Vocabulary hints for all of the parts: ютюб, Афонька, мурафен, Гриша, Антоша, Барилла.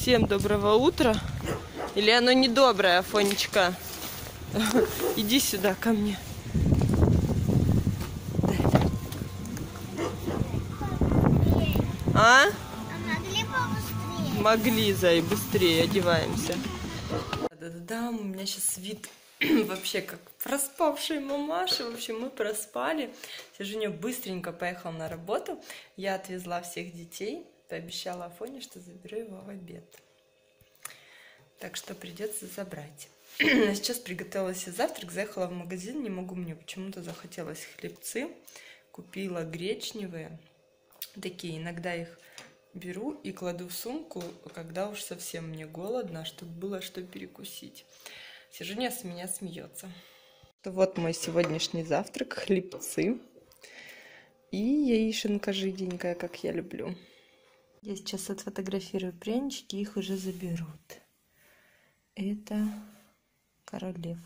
Всем доброго утра. Или оно недоброе, Афонечка? Иди сюда ко мне. А? Могли побыстрее? Могли, Зай, быстрее одеваемся. Да-да-да, у меня сейчас вид вообще как проспавшей мамаши. В общем, мы проспали. Женя быстренько поехал на работу. Я отвезла всех детей. Пообещала Афоне, что заберу его в обед. Так что придется забрать. А сейчас приготовила себе завтрак. Заехала в магазин. Не могу, мне почему-то захотелось хлебцы. Купила гречневые. Такие, иногда их беру и кладу в сумку, когда уж совсем мне голодно, чтобы было что перекусить. Сижуня с меня смеется. Вот мой сегодняшний завтрак. Хлебцы. И яишенка жиденькая, как я люблю. Я сейчас отфотографирую прянички, их уже заберут. Это королев.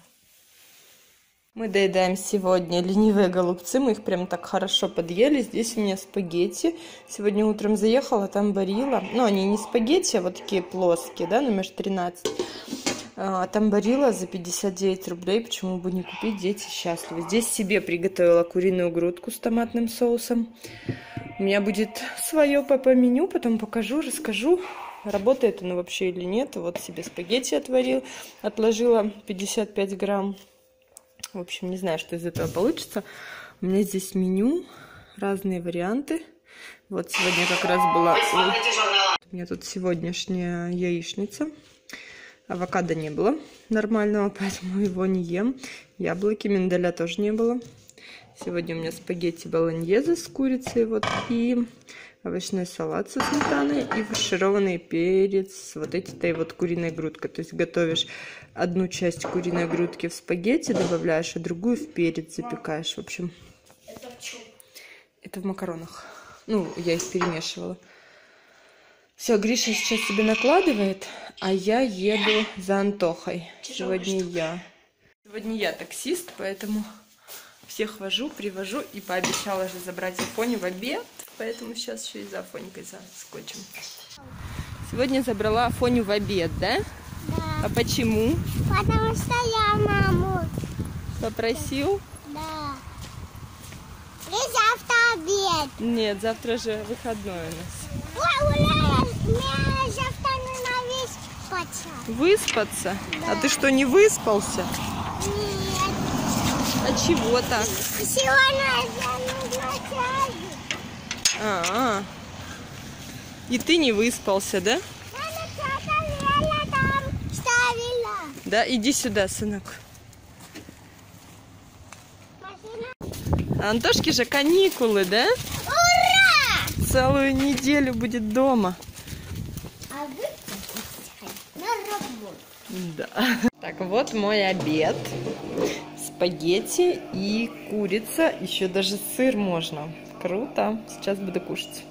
Мы доедаем сегодня ленивые голубцы. Мы их прям так хорошо подъели. Здесь у меня спагетти. Сегодня утром заехала, там Барилла. Ну, они не спагетти, а вот такие плоские, да, номер 13. Там Барилла за 59 рублей. Почему бы не купить? Дети счастливы. Здесь себе приготовила куриную грудку с томатным соусом. У меня будет свое по меню, потом покажу, расскажу, работает оно вообще или нет. Вот себе спагетти отложила 55 грамм. В общем, не знаю, что из этого получится. У меня здесь меню, разные варианты. Вот сегодня как раз была... У меня тут сегодняшняя яичница. Авокадо не было нормального, поэтому его не ем. Яблоки, миндаля тоже не было. Сегодня у меня спагетти болоньезе с курицей, вот, и овощной салат со сметаной, и фаршированный перец, вот эти-то вот куриная грудка. То есть готовишь одну часть куриной грудки в спагетти, добавляешь, а другую в перец запекаешь. В общем, это в макаронах. Ну, я их перемешивала. Все, Гриша сейчас себе накладывает, а я еду за Антохой. Сегодня я таксист, поэтому... Всех вожу, привожу и пообещала же забрать Афоню в обед, поэтому сейчас еще и за Афонькой заскочим. Сегодня забрала Афоню в обед, да? Да. А почему? Потому что я маму попросил? Да. И завтра обед. Нет, завтра же выходной у нас. Ой, ура, мне завтра нужно выспаться. Выспаться? Да. А ты что, не выспался? А чего так? Сегодня нужно чай. А-а. И ты не выспался, да? Я там ставила. Да, иди сюда, сынок. Антошки же каникулы, да? Ура! Целую неделю будет дома. А вы на работу. Да. Так, вот мой обед. Спагетти и курица, еще даже сыр можно. Круто, сейчас буду кушать.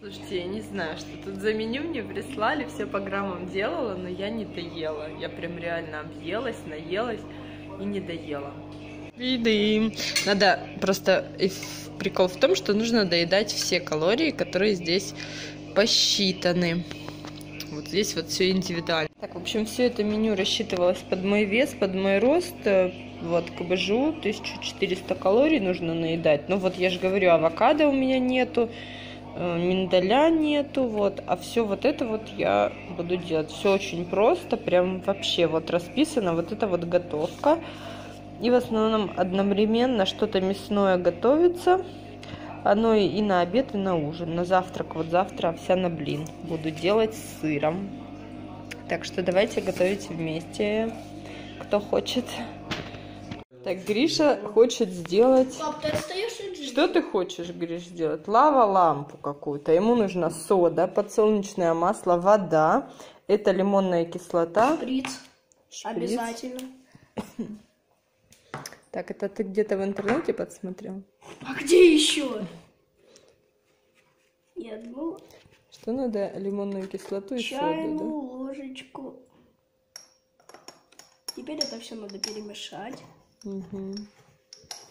Слушайте, я не знаю, что тут за меню мне прислали, все по граммам делала, но я не доела. Я прям реально объелась, наелась и не доела. Еды. Надо просто... Прикол в том, что нужно доедать все калории, которые здесь посчитаны. Вот здесь вот все индивидуально. Так, в общем, все это меню рассчитывалось под мой вес, под мой рост. Вот, кабежу, 1400 калорий нужно наедать. Ну, вот я же говорю, авокадо у меня нету, миндаля нету, вот. А все вот это вот я буду делать. Все очень просто, прям вообще вот расписано. Вот это вот готовка. И в основном одновременно что-то мясное готовится. Оно и на обед, и на ужин. На завтрак, вот завтра овсяно-блин буду делать с сыром. Так что давайте готовить вместе, кто хочет. Так, Гриша хочет сделать... Пап, ты остаешься? Что ты хочешь, Гриш, сделать? Лава-лампу какую-то. Ему нужна сода, подсолнечное масло, вода. Это лимонная кислота. Шприц. Обязательно. Так, это ты где-то в интернете подсмотрел? А где еще? Я думала... Что надо? Лимонную кислоту и соду, да? Чайную ложечку. Теперь это все надо перемешать. Угу.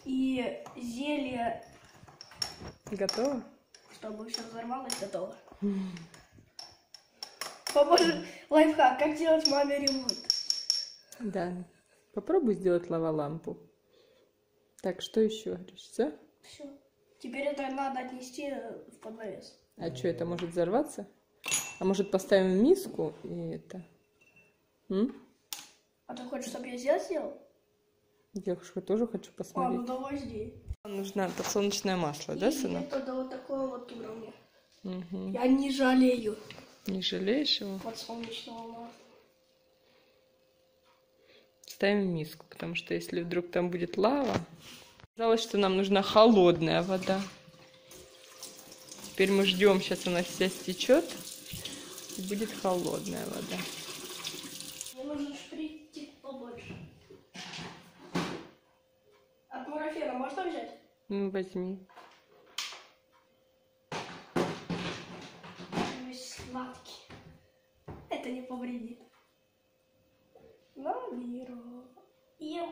И зелье... Готово? Чтобы все взорвалось, готово. поможет лайфхак, как делать маме ремонт. Да, попробуй сделать лава-лампу. Так, что еще? Все? Все. Теперь это надо отнести в подвес. А что, это может взорваться? А может поставим миску и это? А ты хочешь, чтобы я здесь сделал? Я тоже хочу посмотреть. А, ну давай здесь. Нужно подсолнечное масло, и да, сынок? Нет, это вот такое вот уровня. Угу. Я не жалею. Не жалеешь его? Подсолнечного масла. Ставим миску, потому что если вдруг там будет лава... Казалось, что нам нужна холодная вода. Теперь мы ждем, сейчас она вся стечет, и будет холодная вода. Мне нужен шприцик побольше. От мурафена можно взять? Ну, возьми. Сладкий. Это не повредит. Намирую. Ем.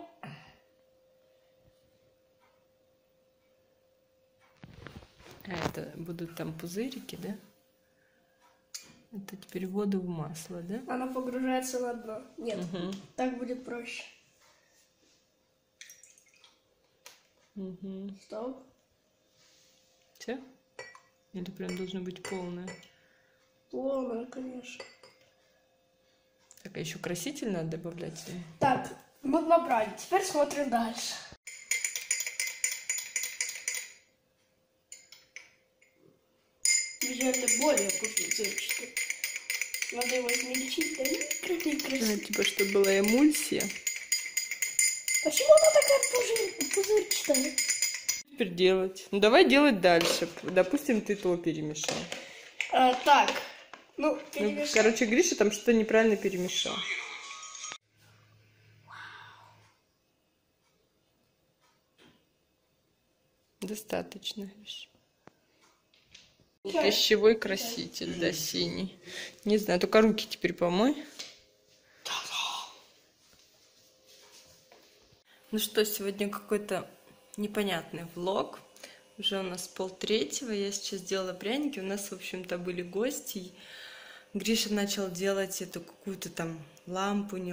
А это будут там пузырики, да? Это теперь воду в масло, да? Она погружается на дно. Нет, так будет проще. Стоп. Все? Или прям должно быть полное? Полное, конечно. Так, а еще краситель надо добавлять? Так, мы набрали. Теперь смотрим дальше. Более вкусный цветочек. Надо его измельчить до микро-микро. Типа, чтобы была эмульсия. Почему она такая пузырчатая? Теперь делать. Ну, давай делать дальше. Допустим, ты то перемешал. А, так. Ну, перемешал. Ну, короче, Гриша там что-то неправильно перемешал. Достаточно. Пищевой краситель, да, синий. Не знаю, только руки теперь помой. Ну что, сегодня какой-то непонятный влог. Уже у нас 2:30. Я сейчас делала пряники. У нас, в общем-то, были гости. Гриша начал делать эту какую-то там лампу, не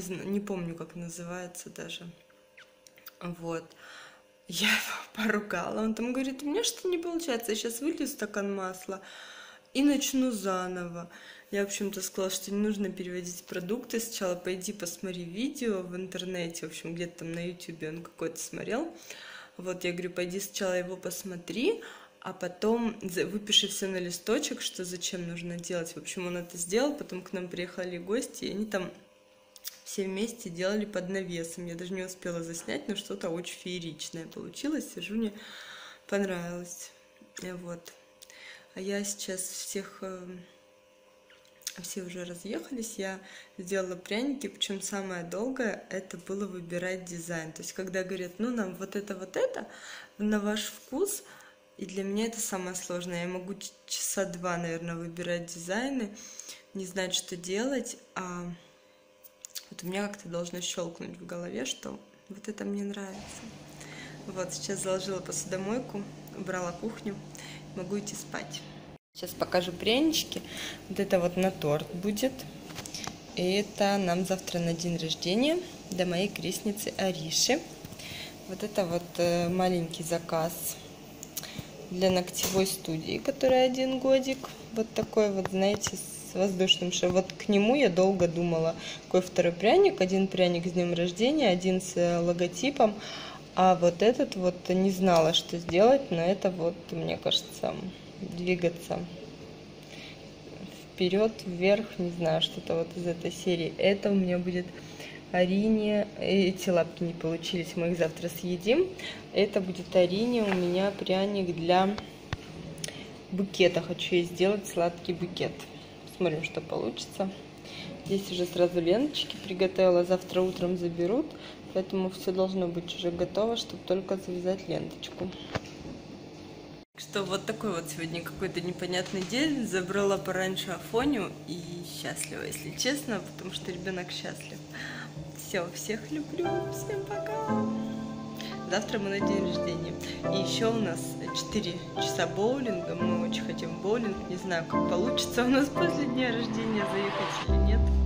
знаю, не помню, как называется даже. Вот. Я его поругала, он там говорит, у меня что-то не получается, я сейчас вылью стакан масла и начну заново. Я, в общем-то, сказала, что не нужно переводить продукты, сначала пойди посмотри видео в интернете, в общем, где-то там на ютюбе он какой-то смотрел. Вот, я говорю, пойди сначала его посмотри, а потом выпиши все на листочек, что зачем нужно делать. В общем, он это сделал, потом к нам приехали гости, и они там... Все вместе делали под навесом. Я даже не успела заснять, но что-то очень фееричное получилось. И Жуне понравилось. Вот. А я сейчас все уже разъехались. Я сделала пряники. Причем самое долгое это было выбирать дизайн. То есть, когда говорят, ну нам вот это, на ваш вкус. И для меня это самое сложное. Я могу часа два, наверное, выбирать дизайны. Не знать, что делать. Вот у меня как-то должно щелкнуть в голове, что вот это мне нравится. Вот, сейчас заложила посудомойку, убрала кухню, могу идти спать. Сейчас покажу прянички. Вот это вот на торт будет. И это нам завтра на день рождения для моей крестницы Ариши. Вот это вот маленький заказ для ногтевой студии, которая 1 годик. Вот такой вот, знаете, с воздушным шаром. Вот к нему я долго думала. Какой второй пряник? Один пряник с днем рождения, один с логотипом. А вот этот вот не знала, что сделать. Но это вот, мне кажется, двигаться вперед, вверх. Не знаю, что-то вот из этой серии. Это у меня будет Арине. Эти лапки не получились, мы их завтра съедим. Это будет Арине у меня пряник для букета. Хочу ей сделать сладкий букет. Смотрим, что получится. Здесь уже сразу ленточки приготовила. Завтра утром заберут. Поэтому все должно быть уже готово, чтобы только завязать ленточку. Что вот такой вот сегодня какой-то непонятный день. Забрала пораньше Афоню и счастлива, если честно, потому что ребенок счастлив. Все, всех люблю. Всем пока. завтра мы на день рождения. И еще у нас 4 часа боулинга, мы очень хотим в боулинг, не знаю, как получится у нас после дня рождения заехать или нет.